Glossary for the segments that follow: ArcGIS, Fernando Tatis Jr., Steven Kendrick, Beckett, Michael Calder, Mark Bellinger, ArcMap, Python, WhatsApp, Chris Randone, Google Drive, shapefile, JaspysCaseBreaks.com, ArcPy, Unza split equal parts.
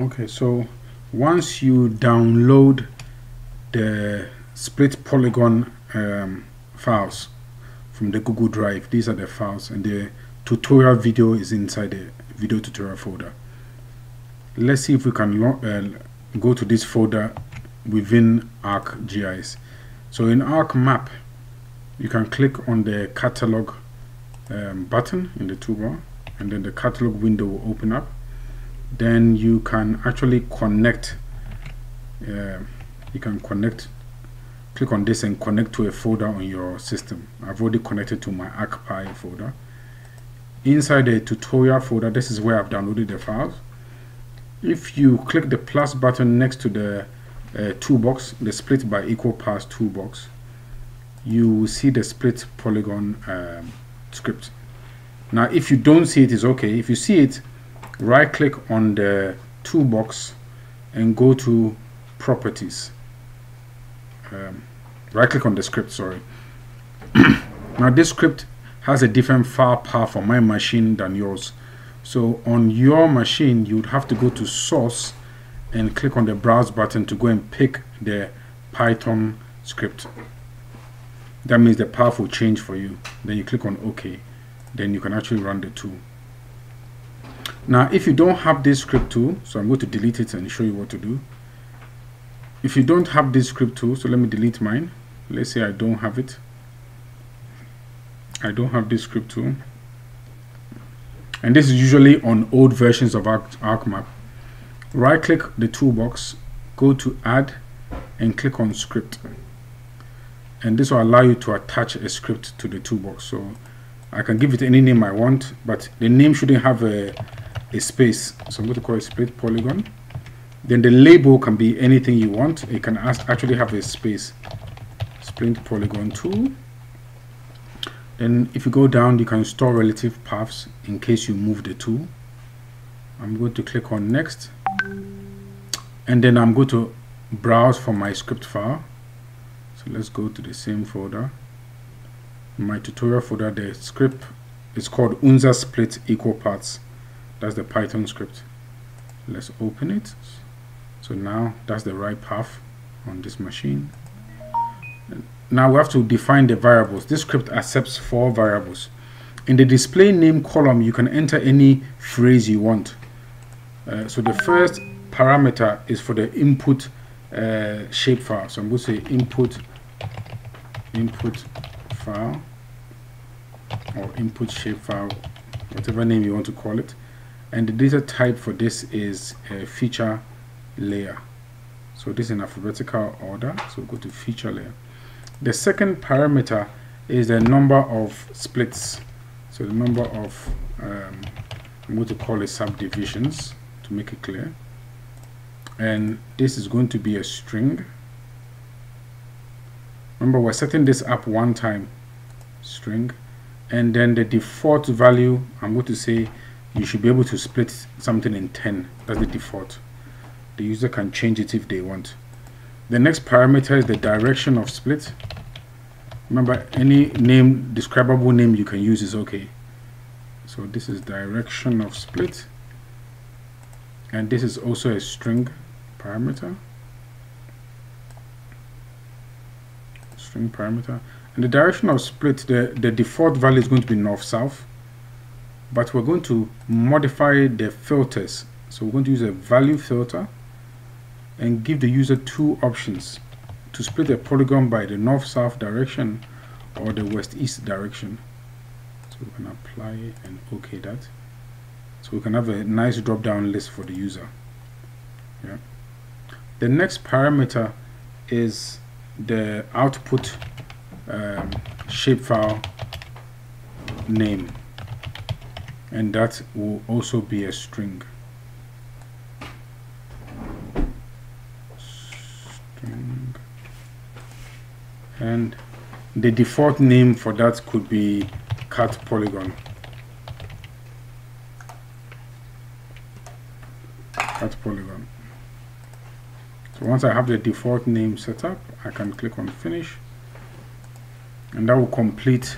Okay, so once you download the split polygon files from the Google Drive, these are the files, and the tutorial video is inside the video tutorial folder. Let's see if we can go to this folder within ArcGIS. So in ArcMap, you can click on the catalog button in the toolbar, and then the catalog window will open up. Then you can actually connect. You can connect. Click on this and connect to a folder on your system. I've already connected to my ArcPy folder. Inside the tutorial folder, this is where I've downloaded the files. If you click the plus button next to the toolbox, the split by equal parts toolbox, you will see the split polygon script. Now, if you don't see it, it's okay. If you see it, right click on the toolbox and go to properties. Right click on the script, sorry. Now, this script has a different file path on my machine than yours. So on your machine, you'd have to go to source and click on the browse button to go and pick the Python script. That means the path will change for you. Then you click on OK. Then you can actually run the tool. Now, if you don't have this script tool, so I'm going to delete it and show you what to do. If you don't have this script tool, so let me delete mine. Let's say I don't have it. I don't have this script tool. And this is usually on old versions of ArcMap. Right click the toolbox, go to add, and click on script. And this will allow you to attach a script to the toolbox. So I can give it any name I want, but the name shouldn't have a space. So I'm going to call it split polygon. Then the label can be anything you want. It can actually have a space. Split polygon tool. Then if you go down, you can store relative paths in case you move the tool. I'm going to click on next. And then I'm going to browse for my script file. So let's go to the same folder. My tutorial folder, the script is called Unza split equal parts. That's the Python script. Let's open it. So now that's the right path on this machine. Now we have to define the variables. This script accepts 4 variables. In the display name column, you can enter any phrase you want. So the first parameter is for the input shapefile. So I'm going to say input file or input shapefile, whatever name you want to call it. And the data type for this is a feature layer. So this is in alphabetical order. So go to feature layer. The second parameter is the number of splits. So the number of, I'm going to call it subdivisions to make it clear. And this is going to be a string. Remember, we're setting this up one time, string. And then the default value, I'm going to say, you should be able to split something in 10. That's the default. The user can change it if they want. The next parameter is the direction of split. Remember, any name, describable name you can use is okay. So this is direction of split. And this is also a string parameter. String parameter. And the direction of split, the default value is going to be north-south. But we're going to modify the filters. So we're going to use a value filter and give the user 2 options to split a polygon by the north-south direction or the west-east direction. So we can apply it and OK that. So we can have a nice drop-down list for the user. Yeah. The next parameter is the output shapefile name. And that will also be a string. And the default name for that could be cut polygon. Cut polygon. So once I have the default name set up, I can click on finish. And that will complete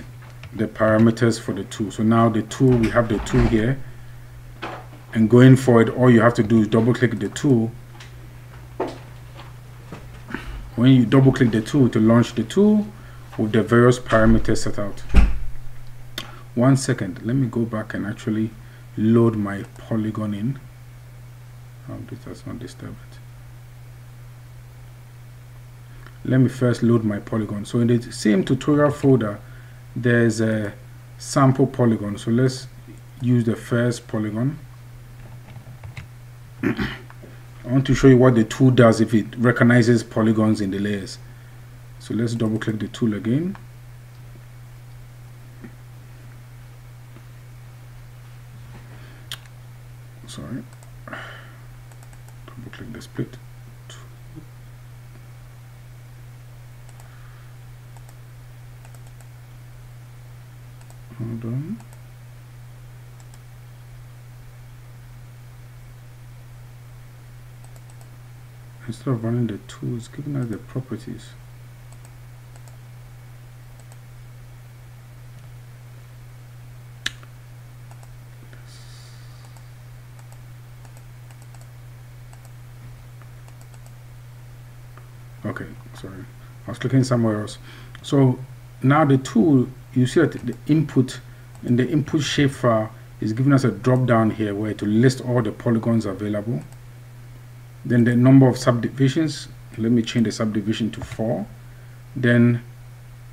the parameters for the tool. So now the tool, we have the tool here. and going for it, all you have to do is double click the tool. When you double click the tool to launch the tool with the various parameters set out. 1 second, let me go back and actually load my polygon in. Oh, this does not disturb it. Let me first load my polygon. So in the same tutorial folder, there's a sample polygon. So let's use the first polygon. I want to show you what the tool does if it recognizes polygons in the layers. So let's double click the tool again. Sorry. Double click the split. Hold on. Instead of running the tools, giving us the properties. Okay, sorry, I was clicking somewhere else. So now the tool, you see that the input in the input shapefile is giving us a drop down here where to list all the polygons available. Then the number of subdivisions, let me change the subdivision to 4. Then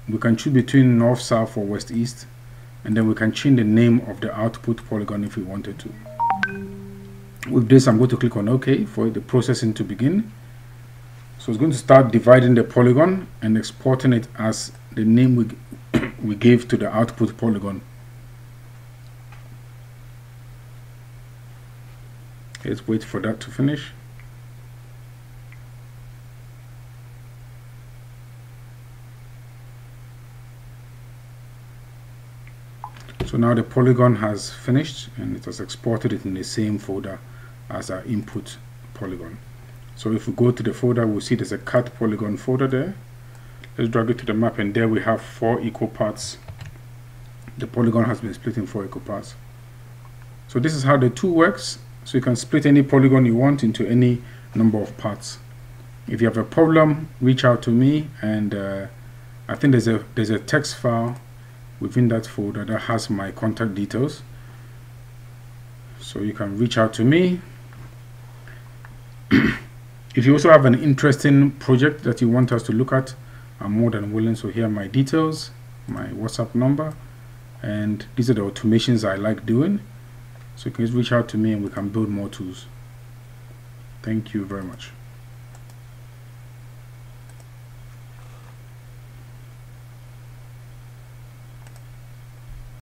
we can choose between north, south, or west, east. And then we can change the name of the output polygon if we wanted to. With this, I'm going to click on OK for the processing to begin. So it's going to start dividing the polygon and exporting it as the name we gave to the output polygon. Let's wait for that to finish. So now the polygon has finished and it has exported it in the same folder as our input polygon. So if we go to the folder, we'll see there's a cut polygon folder there. Let's drag it to the map and there we have 4 equal parts. The polygon has been split in 4 equal parts. So this is how the tool works. So you can split any polygon you want into any number of parts. If you have a problem, reach out to me, and I think there's a text file within that folder that has my contact details, so you can reach out to me. If you also have an interesting project that you want us to look at, I'm more than willing. So here are my details, my WhatsApp number, and these are the automations I like doing, so you can just reach out to me and we can build more tools. Thank you very much.